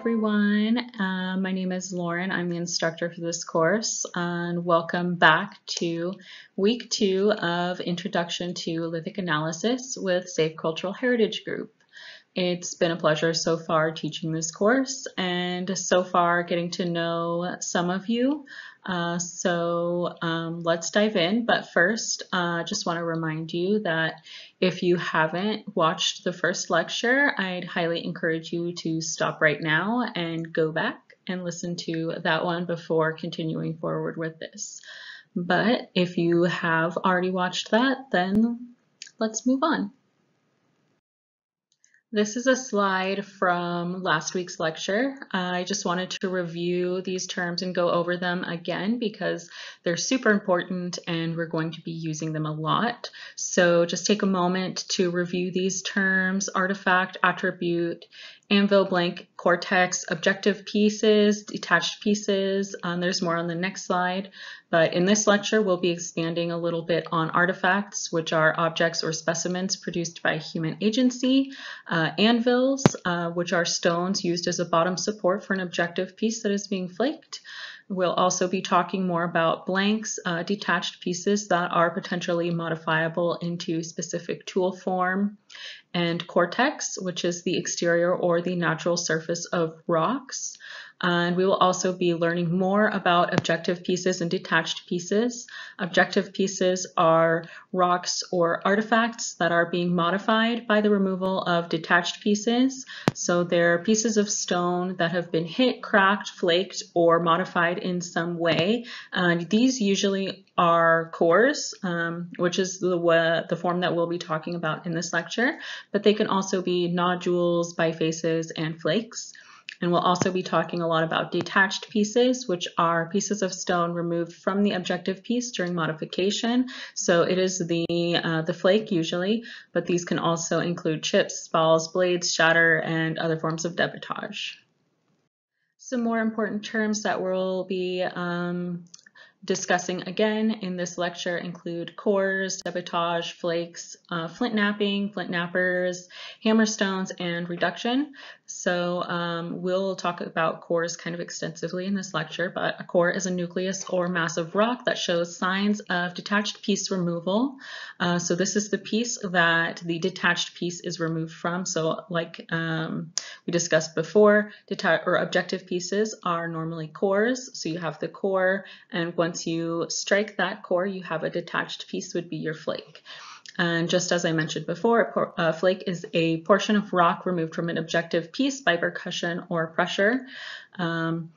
everyone. My name is Lauren. I'm the instructor for this course, and welcome back to week 2 of Introduction to Lithic Analysis with Safe Cultural Heritage Group. It's been a pleasure so far teaching this course and so far getting to know some of you. Let's dive in. But first, I just want to remind you that if you haven't watched the first lecture, I'd highly encourage you to stop right now and go back and listen to that one before continuing forward with this. But if you have already watched that, then let's move on. This is a slide from last week's lecture. I just wanted to review these terms and go over them again because they're super important and we're going to be using them a lot. So just take a moment to review these terms: artifact, attribute, anvil, blank, cortex, objective pieces, detached pieces. There's more on the next slide, but in this lecture, we'll be expanding a little bit on artifacts, which are objects or specimens produced by human agency, anvils, which are stones used as a bottom support for an objective piece that is being flaked. We'll also be talking more about blanks, detached pieces that are potentially modifiable into specific tool form, and cortex, which is the exterior or the natural surface of rocks. And we will also be learning more about objective pieces and detached pieces. Objective pieces are rocks or artifacts that are being modified by the removal of detached pieces. So they're pieces of stone that have been hit, cracked, flaked, or modified in some way. And these usually are cores, which is the form that we'll be talking about in this lecture, but they can also be nodules, bifaces, and flakes. And we'll also be talking a lot about detached pieces, which are pieces of stone removed from the objective piece during modification. So it is the flake usually, but these can also include chips, balls, blades, shatter, and other forms of debitage. Some more important terms that we'll be discussing again in this lecture include cores, debitage, flakes, flint knapping, flint knappers, hammer stones, and reduction. So we'll talk about cores kind of extensively in this lecture, but a core is a nucleus or mass of rock that shows signs of detached piece removal. So this is the piece that the detached piece is removed from. So like we discussed before, objective pieces are normally cores. So you have the core, and once you strike that core, you have a detached piece would be your flake. And just as I mentioned before, a flake is a portion of rock removed from an objective piece by percussion or pressure. Flint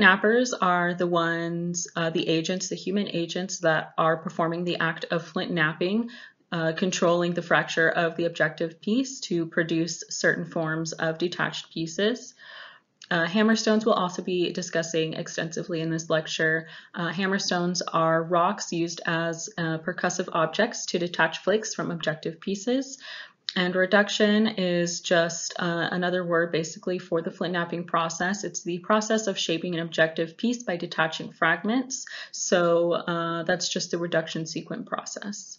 knappers are the ones, the human agents that are performing the act of flint knapping, controlling the fracture of the objective piece to produce certain forms of detached pieces. Hammer stones we'll also be discussing extensively in this lecture. Hammer stones are rocks used as percussive objects to detach flakes from objective pieces. And reduction is just another word basically for the flint knapping process. It's the process of shaping an objective piece by detaching fragments. So that's just the reduction sequence process.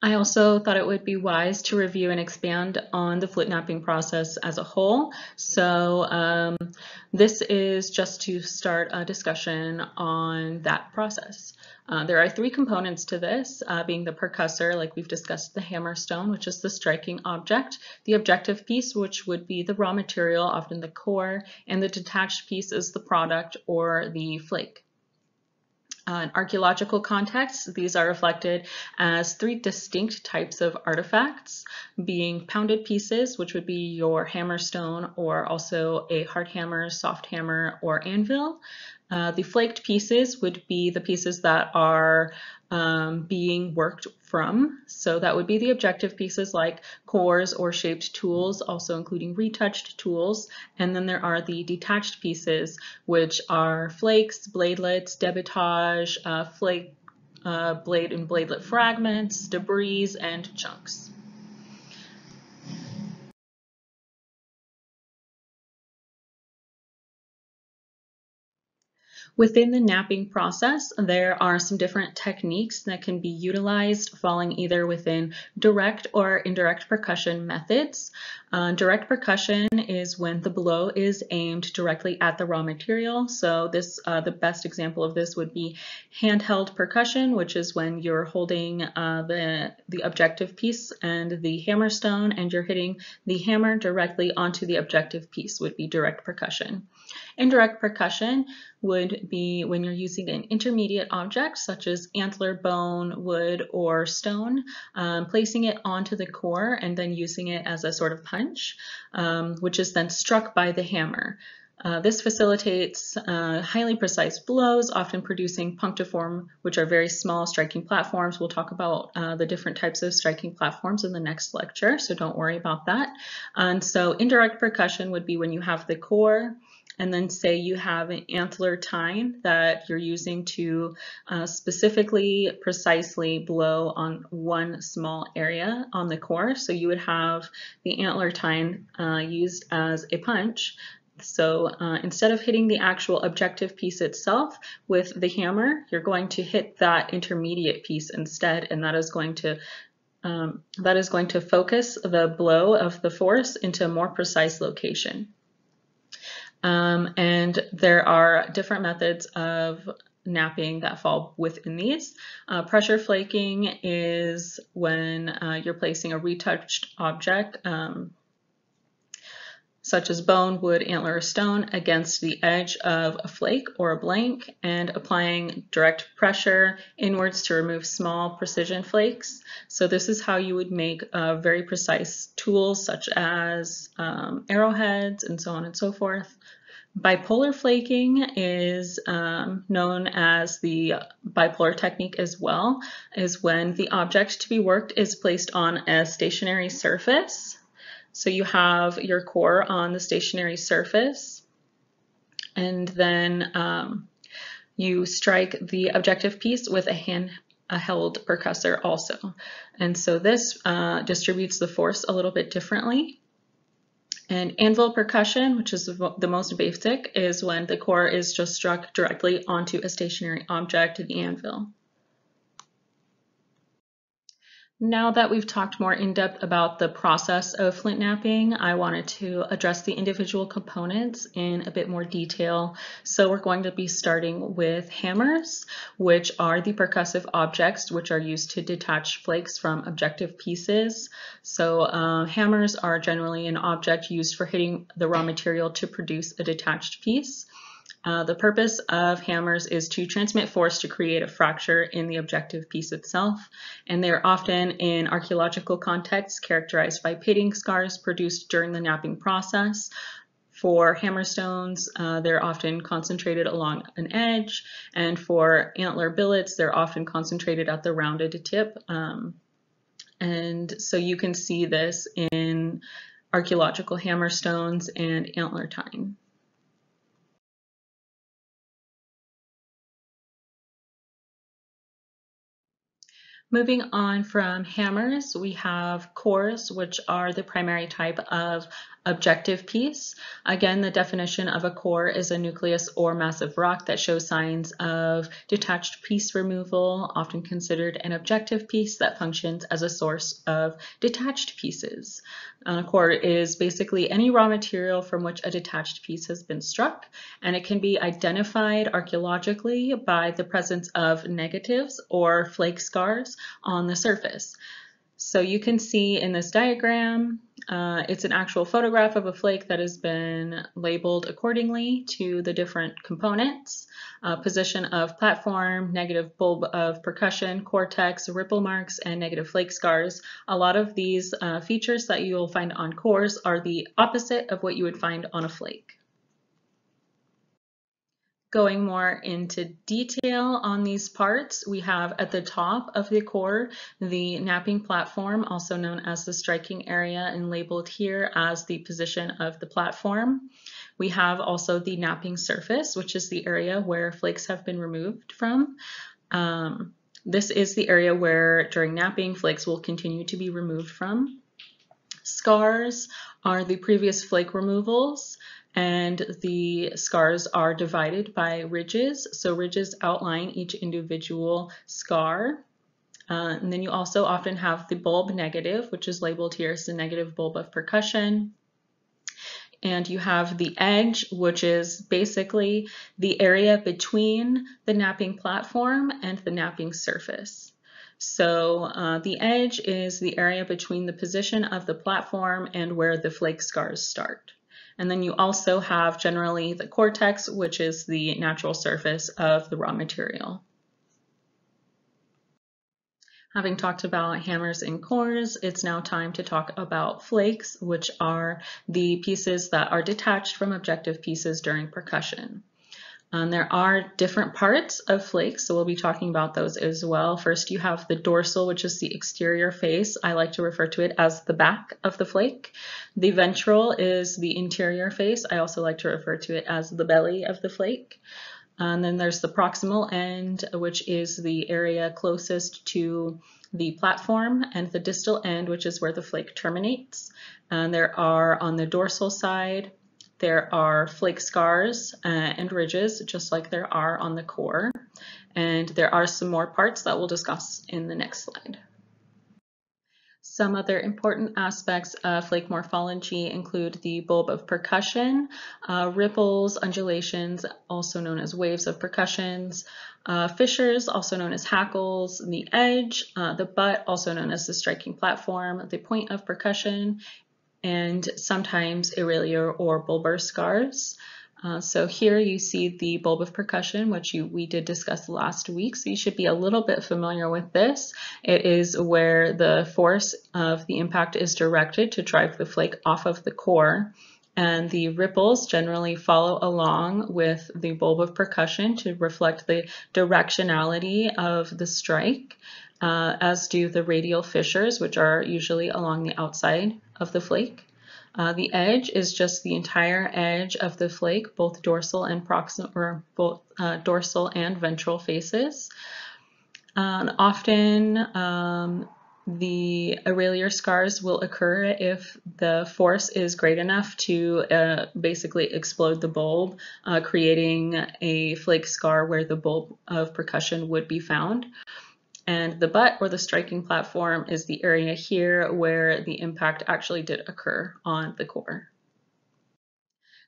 I also thought it would be wise to review and expand on the flint knapping process as a whole. So this is just to start a discussion on that process. There are 3 components to this, being the percussor, like we've discussed, the hammer stone, which is the striking object, the objective piece, which would be the raw material, often the core, and the detached piece is the product or the flake. In archaeological contexts, these are reflected as 3 distinct types of artifacts, being pounded pieces, which would be your hammer stone or also a hard hammer, soft hammer, or anvil. The flaked pieces would be the pieces that are being worked from. So that would be the objective pieces like cores or shaped tools, also including retouched tools. And then there are the detached pieces, which are flakes, bladelets, debitage, blade and bladelet fragments, debris, and chunks. Within the knapping process, there are some different techniques that can be utilized, falling either within direct or indirect percussion methods. Direct percussion is when the blow is aimed directly at the raw material. So this, the best example of this would be handheld percussion, which is when you're holding the objective piece and the hammer stone, and you're hitting the hammer directly onto the objective piece, would be direct percussion. Indirect percussion would be when you're using an intermediate object, such as antler, bone, wood, or stone, placing it onto the core and then using it as a sort of punch, which is then struck by the hammer. This facilitates highly precise blows, often producing punctiform, which are very small striking platforms. We'll talk about the different types of striking platforms in the next lecture, so don't worry about that. And so indirect percussion would be when you have the core, and then say you have an antler tine that you're using to specifically, precisely blow on one small area on the core. So you would have the antler tine used as a punch. So instead of hitting the actual objective piece itself with the hammer, you're going to hit that intermediate piece instead, and that is going to focus the blow of the force into a more precise location. And there are different methods of knapping that fall within these. Pressure flaking is when you're placing a retouched object, such as bone, wood, antler, or stone, against the edge of a flake or a blank and applying direct pressure inwards to remove small precision flakes. So this is how you would make very precise tools such as arrowheads and so on and so forth. Bipolar flaking is known as the bipolar technique as well, is when the object to be worked is placed on a stationary surface. So you have your core on the stationary surface, and then you strike the objective piece with a handheld percussor also. And so this distributes the force a little bit differently. And anvil percussion, which is the most basic, is when the core is just struck directly onto a stationary object, the anvil. Now that we've talked more in depth about the process of flint knapping, I wanted to address the individual components in a bit more detail. So we're going to be starting with hammers, which are the percussive objects which are used to detach flakes from objective pieces. So hammers are generally an object used for hitting the raw material to produce a detached piece. The purpose of hammers is to transmit force to create a fracture in the objective piece itself, and they are often in archaeological contexts characterized by pitting scars produced during the knapping process. For hammerstones, they're often concentrated along an edge, and for antler billets, they're often concentrated at the rounded tip. And so you can see this in archaeological hammerstones and antler tine. Moving on from hammers, we have cores, which are the primary type of objective piece. Again, the definition of a core is a nucleus or massive rock that shows signs of detached piece removal, often considered an objective piece that functions as a source of detached pieces. A core is basically any raw material from which a detached piece has been struck, and it can be identified archaeologically by the presence of negatives or flake scars on the surface. So you can see in this diagram, it's an actual photograph of a flake that has been labeled accordingly to the different components, position of platform, negative bulb of percussion, cortex, ripple marks, and negative flake scars. A lot of these features that you'll find on cores are the opposite of what you would find on a flake. Going more into detail on these parts, we have at the top of the core, the knapping platform, also known as the striking area and labeled here as the position of the platform. We have also the knapping surface, which is the area where flakes have been removed from. This is the area where during knapping, flakes will continue to be removed from. Scars are the previous flake removals, and the scars are divided by ridges. So ridges outline each individual scar. And then you also often have the bulb negative, which is labeled here as the negative bulb of percussion. And you have the edge, which is basically the area between the knapping platform and the knapping surface. So the edge is the area between the position of the platform and where the flake scars start. And then you also have generally the cortex, which is the natural surface of the raw material. Having talked about hammers and cores, it's now time to talk about flakes, which are the pieces that are detached from objective pieces during percussion. There are different parts of flakes, so we'll be talking about those as well. First, you have the dorsal, which is the exterior face. I like to refer to it as the back of the flake. The ventral is the interior face. I also like to refer to it as the belly of the flake. And then there's the proximal end, which is the area closest to the platform, and the distal end, which is where the flake terminates. And there are, on the dorsal side, there are flake scars and ridges, just like there are on the core. And there are some more parts that we'll discuss in the next slide. Some other important aspects of flake morphology include the bulb of percussion, ripples, undulations, also known as waves of percussions, fissures, also known as hackles, the edge, the butt, also known as the striking platform, the point of percussion, and sometimes irelier or bulbar scars. So here you see the bulb of percussion, which we did discuss last week, so you should be a little bit familiar with this. It is where the force of the impact is directed to drive the flake off of the core, and the ripples generally follow along with the bulb of percussion to reflect the directionality of the strike, as do the radial fissures, which are usually along the outside of the flake. The edge is just the entire edge of the flake, both dorsal and proximal, or both dorsal and ventral faces. And often the irelier scars will occur if the force is great enough to basically explode the bulb, creating a flake scar where the bulb of percussion would be found. And the butt, or the striking platform, is the area here where the impact actually did occur on the core.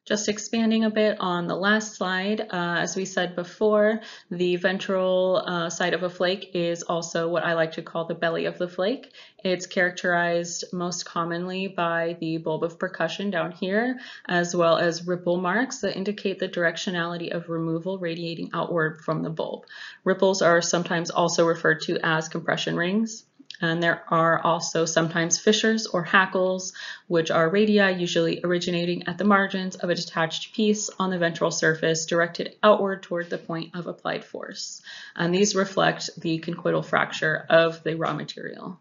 Just expanding a bit on the last slide, as we said before, the ventral side of a flake is also what I like to call the belly of the flake. It's characterized most commonly by the bulb of percussion down here, as well as ripple marks that indicate the directionality of removal radiating outward from the bulb. Ripples are sometimes also referred to as compression rings. And there are also sometimes fissures or hackles, which are radii usually originating at the margins of a detached piece on the ventral surface directed outward toward the point of applied force. And these reflect the conchoidal fracture of the raw material.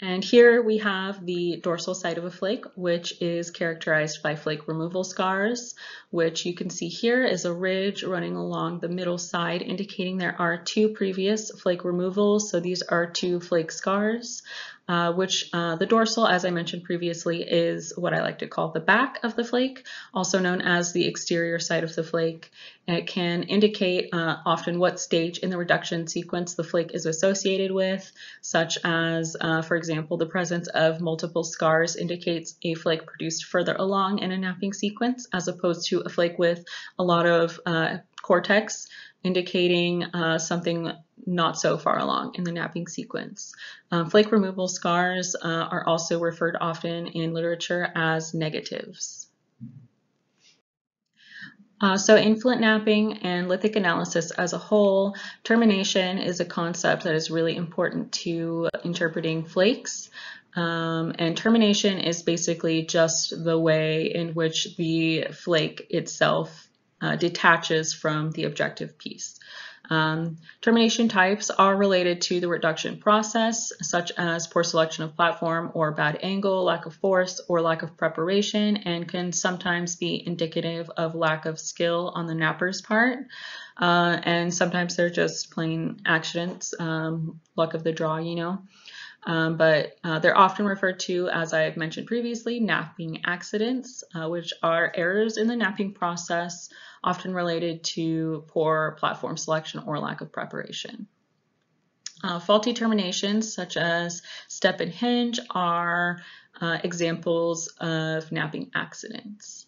And here we have the dorsal side of a flake, which is characterized by flake removal scars, which you can see here is a ridge running along the middle side, indicating there are two previous flake removals. So these are two flake scars, which the dorsal, as I mentioned previously, is what I like to call the back of the flake, also known as the exterior side of the flake. And it can indicate often what stage in the reduction sequence the flake is associated with, such as, for example, the presence of multiple scars indicates a flake produced further along in a knapping sequence, as opposed to a flake with a lot of cortex, indicating something not so far along in the knapping sequence. Flake removal scars are also referred often in literature as negatives. So in flint knapping and lithic analysis as a whole, termination is a concept that is really important to interpreting flakes. And termination is basically just the way in which the flake itself detaches from the objective piece. Termination types are related to the reduction process, such as poor selection of platform or bad angle, lack of force, or lack of preparation, and can sometimes be indicative of lack of skill on the knapper's part. And sometimes they're just plain accidents, luck of the draw, you know. But they're often referred to, as I've mentioned previously, knapping accidents, which are errors in the knapping process, often related to poor platform selection or lack of preparation. Faulty terminations such as step and hinge are examples of knapping accidents.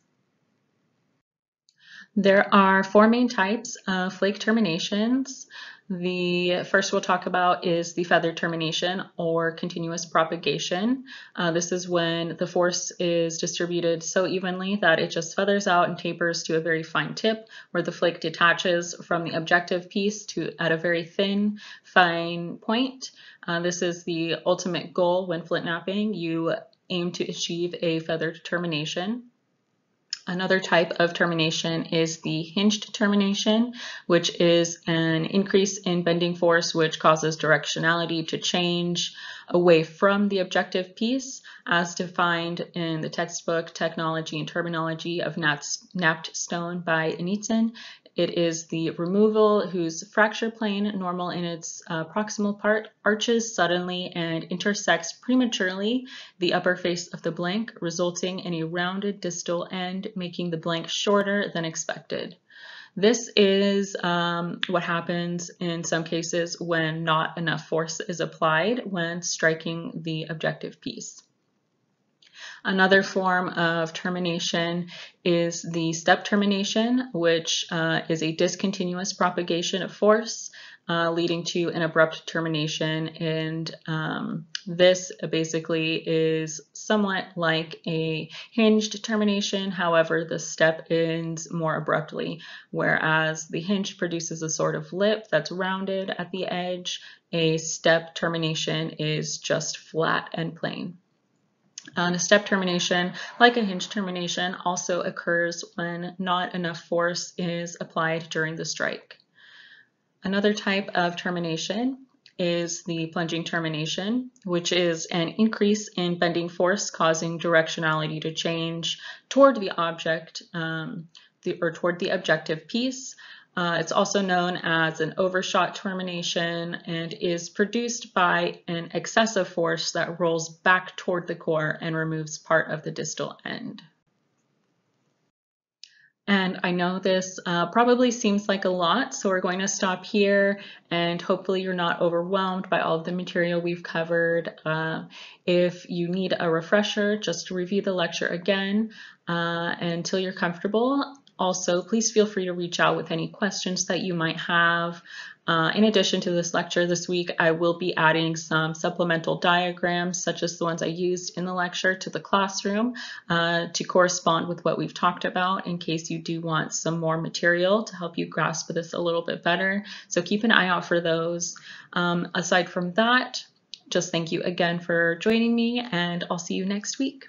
There are four main types of flake terminations. The first we'll talk about is the feather termination or continuous propagation. This is when the force is distributed so evenly that it just feathers out and tapers to a very fine tip, where the flake detaches from the objective piece at a very thin, fine point. This is the ultimate goal when flint knapping. You aim to achieve a feather termination. Another type of termination is the hinged termination, which is an increase in bending force which causes directionality to change away from the objective piece as defined in the textbook Technology and Terminology of Knapped Stone by Anitsin. It is the removal whose fracture plane, normal in its proximal part, arches suddenly and intersects prematurely the upper face of the blank, resulting in a rounded distal end, making the blank shorter than expected. This is what happens in some cases when not enough force is applied when striking the objective piece. Another form of termination is the step termination, which is a discontinuous propagation of force, leading to an abrupt termination. And this basically is somewhat like a hinged termination. However, the step ends more abruptly, whereas the hinge produces a sort of lip that's rounded at the edge. A step termination is just flat and plain. A step termination, like a hinge termination, also occurs when not enough force is applied during the strike. Another type of termination is the plunging termination, which is an increase in bending force causing directionality to change toward the object or toward the objective piece. It's also known as an overshot termination and is produced by an excessive force that rolls back toward the core and removes part of the distal end. And I know this probably seems like a lot, so we're going to stop here, and hopefully you're not overwhelmed by all of the material we've covered. If you need a refresher, just review the lecture again until you're comfortable. Also, please feel free to reach out with any questions that you might have. In addition to this lecture this week, I will be adding some supplemental diagrams, such as the ones I used in the lecture, to the classroom to correspond with what we've talked about, in case you do want some more material to help you grasp this a little bit better. So keep an eye out for those. Aside from that, just thank you again for joining me, and I'll see you next week.